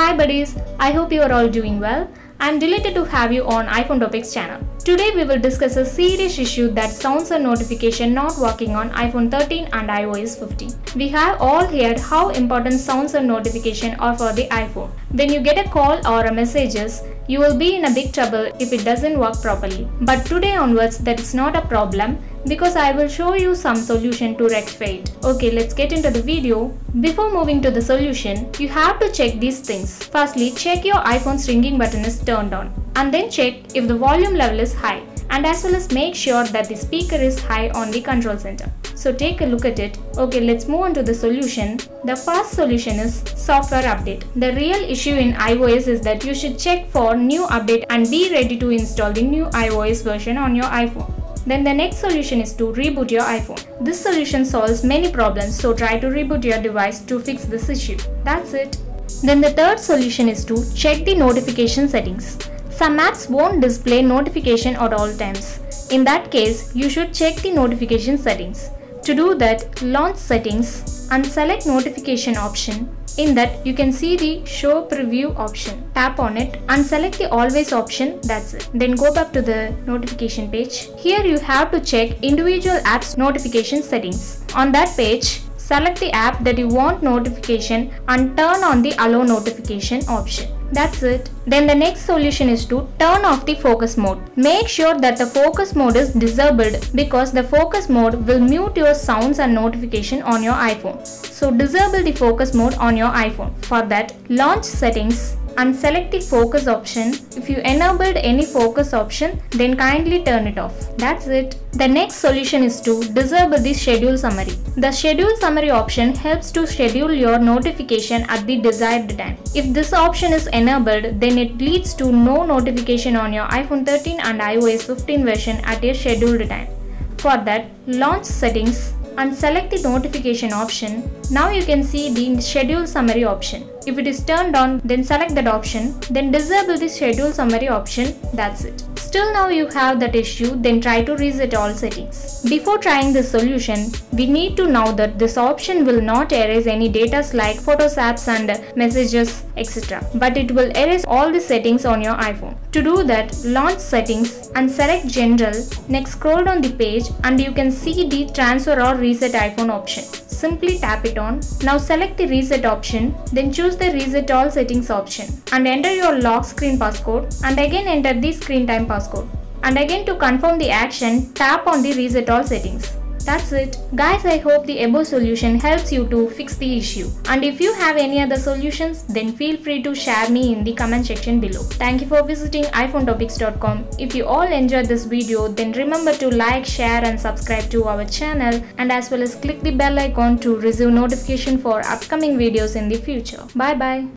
Hi buddies, I hope you are all doing well. I am delighted to have you on iPhone Topics channel. Today we will discuss a serious issue that sounds a notification not working on iPhone 13 and iOS 15. We have all heard how important sounds and notification are for the iPhone. When you get a call or a messages, you will be in a big trouble if it doesn't work properly. But today onwards that is not a problem, because I will show you some solution to rectify it. Okay, let's get into the video. Before moving to the solution, you have to check these things. Firstly, check your iPhone's ringing button is turned on, and then check if the volume level is high, and as well as make sure that the speaker is high on the control center. So take a look at it. Okay, let's move on to the solution. The first solution is software update. The real issue in iOS is that you should check for new update and be ready to install the new iOS version on your iPhone. Then the next solution is to reboot your iPhone. This solution solves many problems, so try to reboot your device to fix this issue. That's it. Then the third solution is to check the notification settings. Some apps won't display notification at all times. In that case, you should check the notification settings. To do that, launch settings and select notification option. In that, you can see the show preview option. Tap on it and select the always option. That's it. Then go back to the notification page. Here you have to check individual apps notification settings. On that page, select the app that you want notification and turn on the allow notification option. That's it. Then the next solution is to turn off the focus mode. Make sure that the focus mode is disabled, because the focus mode will mute your sounds and notification on your iPhone. So disable the focus mode on your iPhone. For that, launch settings and select the focus option. If you enabled any focus option, then kindly turn it off. That's it. The next solution is to disable the schedule summary. The schedule summary option helps to schedule your notification at the desired time. If this option is enabled, then it leads to no notification on your iPhone 13 and iOS 15 version at your scheduled time. For that, launch settings and select the notification option. Now you can see the schedule summary option. If it is turned on, then select that option, then disable the schedule summary option. That's it. Still now you have that issue, then try to reset all settings. Before trying this solution, we need to know that this option will not erase any data like photos, apps and messages, etc. But it will erase all the settings on your iPhone. To do that, launch settings and select general. Next, scroll down the page and you can see the transfer or reset iPhone option. Simply tap it on. Now select the reset option, then choose the reset all settings option and enter your lock screen passcode, and again enter the screen time passcode, and again to confirm the action, tap on the reset all settings. That's it. Guys, I hope the above solution helps you to fix the issue, and if you have any other solutions, then feel free to share me in the comment section below. Thank you for visiting iPhoneTopics.com. If you all enjoyed this video, then remember to like, share and subscribe to our channel, and as well as click the bell icon to receive notification for upcoming videos in the future. Bye bye.